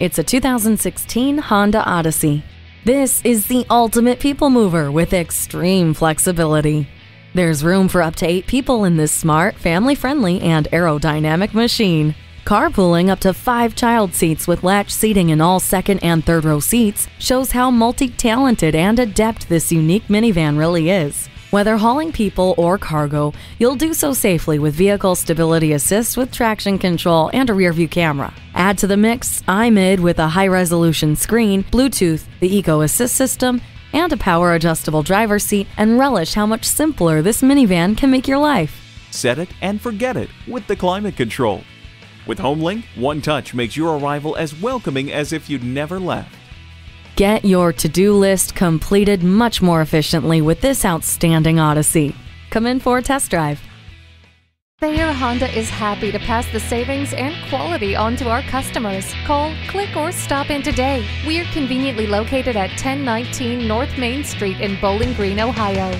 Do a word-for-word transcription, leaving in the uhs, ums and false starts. It's a two thousand sixteen Honda Odyssey. This is the ultimate people mover with extreme flexibility. There's room for up to eight people in this smart, family-friendly, and aerodynamic machine. Carpooling up to five child seats with latch seating in all second and third row seats shows how multi-talented and adept this unique minivan really is. Whether hauling people or cargo, you'll do so safely with Vehicle Stability Assist with traction control and a rear-view camera. Add to the mix iMID with a high-resolution screen, Bluetooth, the Eco Assist system, and a power-adjustable driver's seat, and relish how much simpler this minivan can make your life. Set it and forget it with the climate control. With HomeLink, one touch makes your arrival as welcoming as if you'd never left. Get your to-do list completed much more efficiently with this outstanding Odyssey. Come in for a test drive. Thayer Honda is happy to pass the savings and quality on to our customers. Call, click, or stop in today. We're conveniently located at ten nineteen North Main Street in Bowling Green, Ohio.